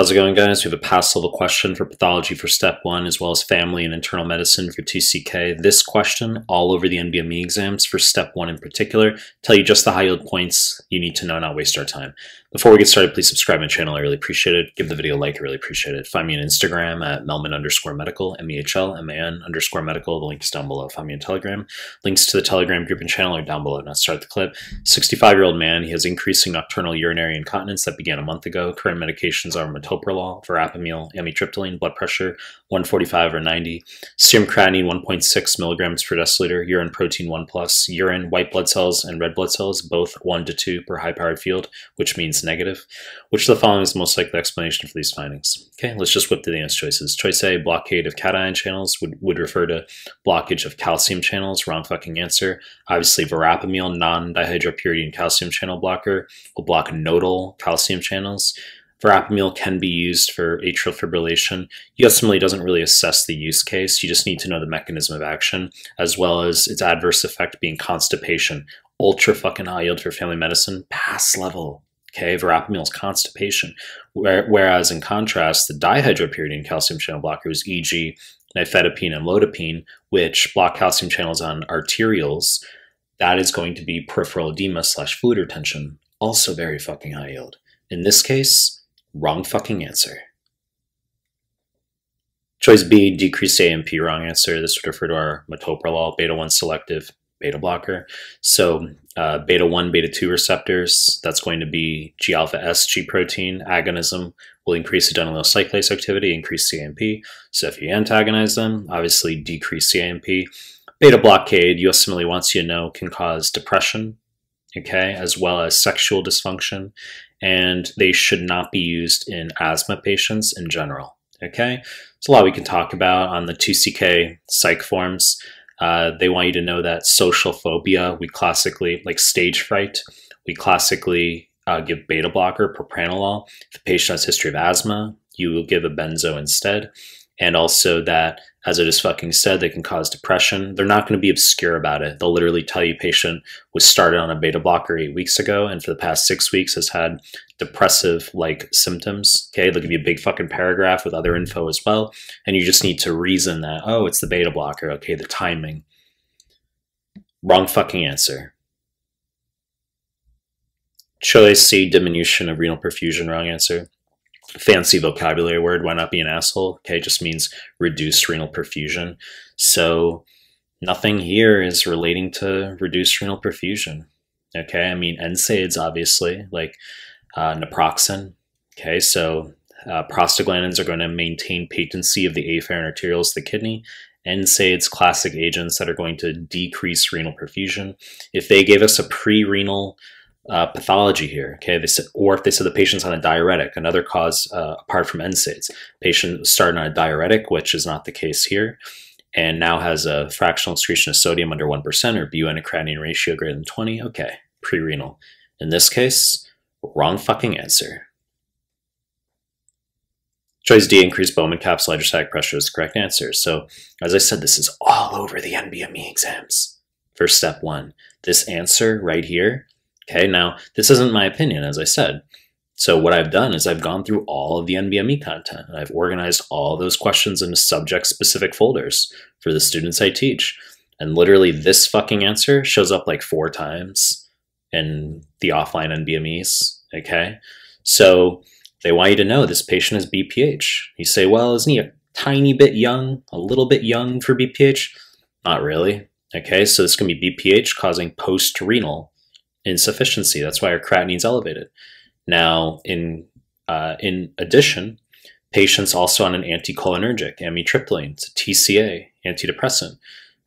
How's it going, guys? We have a past level question for pathology for step 1, as well as family and internal medicine for TCK. This question, all over the NBME exams for step 1 in particular, tell you just the high yield points you need to know, not waste our time. Before we get started, please subscribe to my channel. I really appreciate it. Give the video a like. I really appreciate it. Find me on Instagram at melman_medical, MEHLMAN_medical. The link is down below. Find me on Telegram. Links to the Telegram group and channel are down below. Now start the clip. 65-year-old man. He has increasing nocturnal urinary incontinence that began a month ago. Current medications are metoprolol, verapamil, amitriptyline. Blood pressure 145/90. Serum creatinine 1.6 milligrams per deciliter. Urine protein 1+. Urine, white blood cells, and red blood cells, both 1 to 2 per high-powered field, which means negative. Which of the following is the most likely explanation for these findings? Okay, let's just whip through the answer choices. Choice A, blockade of cation channels would refer to blockage of calcium channels. Wrong fucking answer. Obviously, verapamil, non-dihydropyridine calcium channel blocker, will block nodal calcium channels. Verapamil can be used for atrial fibrillation. USMLE doesn't really assess the use case. You just need to know the mechanism of action, as well as its adverse effect being constipation. Ultra fucking high yield for family medicine. Pass level. Okay, verapamil is constipation, whereas in contrast, the dihydropyridine calcium channel blockers, e.g. nifedipine and lodipine, which block calcium channels on arterioles, that is going to be peripheral edema / fluid retention, also very fucking high yield. In this case, wrong fucking answer. Choice B, decreased AMP, wrong answer. This would refer to our metoprolol, beta-1 selective beta blocker. So beta 1, beta 2 receptors, that's going to be G alpha S, G protein agonism will increase adenylyl cyclase activity, increase CAMP. So if you antagonize them, obviously decrease CAMP. Beta blockade, USMLE wants you to know, can cause depression, okay, as well as sexual dysfunction, and they should not be used in asthma patients in general, okay? It's a lot we can talk about on the 2CK psych forms. They want you to know that social phobia, we classically, like stage fright, we classically give beta blocker, propranolol. If the patient has history of asthma, you will give a benzo instead. And also that, as I just fucking said, they can cause depression. They're not going to be obscure about it. They'll literally tell you patient was started on a beta blocker 8 weeks ago and for the past 6 weeks has had depressive-like symptoms. Okay, they'll give you a big fucking paragraph with other info as well. And you just need to reason that, oh, it's the beta blocker. Okay, the timing. Wrong fucking answer. Choice C, diminution of renal perfusion. Wrong answer. Fancy vocabulary word, why not be an asshole? Okay, just means reduced renal perfusion. So nothing here is relating to reduced renal perfusion. Okay, I mean NSAIDs obviously, like naproxen. Okay, so prostaglandins are going to maintain patency of the afferent arterioles, the kidney. NSAIDs, classic agents that are going to decrease renal perfusion. If they gave us a pre-renal pathology here, okay, they said, or if they said the patient's on a diuretic, another cause apart from NSAIDs, patient started on a diuretic, which is not the case here, and now has a fractional excretion of sodium under 1% or BUN to creatinine ratio greater than 20, okay, pre-renal. In this case, wrong fucking answer. Choice D, increased Bowman capsule hydrostatic pressure is the correct answer. So, as I said, this is all over the NBME exams for step 1. This answer right here. Okay, now this isn't my opinion, as I said. So what I've done is I've gone through all of the NBME content and I've organized all those questions into subject-specific folders for the students I teach. And literally this fucking answer shows up like 4 times in the offline NBMEs, okay? So they want you to know this patient has BPH. You say, well, isn't he a tiny bit young, a little bit young for BPH? Not really, okay? So this can be BPH causing post-renal insufficiency. That's why our creatinine is elevated. Now, in addition, patients also on an anticholinergic, amitriptyline, it's a TCA, antidepressant.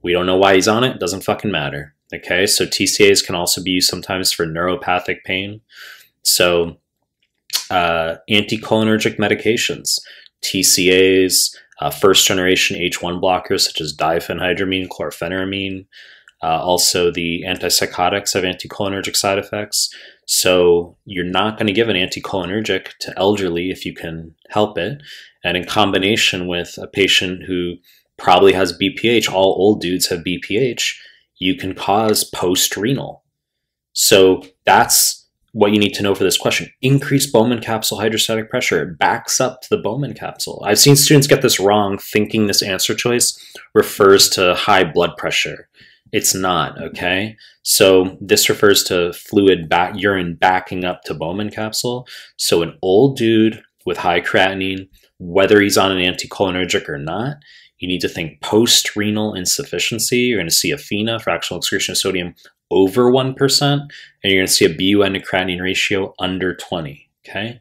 We don't know why he's on it. It doesn't fucking matter. Okay, so TCAs can also be used sometimes for neuropathic pain. So anticholinergic medications, TCAs, first-generation H1 blockers such as diphenhydramine, chlorpheniramine. Also, the antipsychotics have anticholinergic side effects. So you're not going to give an anticholinergic to elderly if you can help it. And in combination with a patient who probably has BPH, all old dudes have BPH, you can cause post-renal. So that's what you need to know for this question. Increased Bowman capsule hydrostatic pressure. It backs up to the Bowman capsule. I've seen students get this wrong, thinking this answer choice refers to high blood pressure. It's not, okay? So this refers to fluid urine backing up to Bowman capsule. So an old dude with high creatinine, whether he's on an anticholinergic or not, you need to think post-renal insufficiency. You're going to see a FENa, fractional excretion of sodium, over 1%, and you're going to see a BUN to creatinine ratio under 20, okay?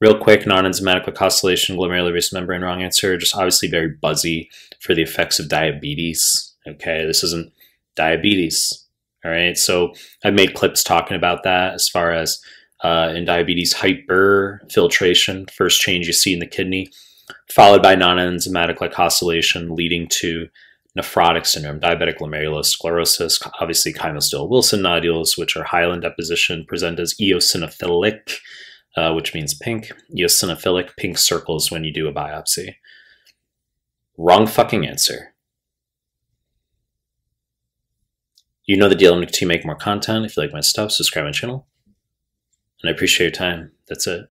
Real quick, non-enzymatic glycosylation, glomerular basement membrane, wrong answer. Just obviously very buzzy for the effects of diabetes, okay? This isn't diabetes, all right? So I've made clips talking about that as far as in diabetes, hyperfiltration, first change you see in the kidney, followed by non-enzymatic glycosylation leading to nephrotic syndrome, diabetic glomerulosclerosis, obviously Kimmelstiel Wilson nodules, which are hyaline deposition, present as eosinophilic, which means pink. Eosinophilic pink circles when you do a biopsy. Wrong fucking answer. You know the deal. I'm going to make more content. If you like my stuff, subscribe my channel. And I appreciate your time. That's it.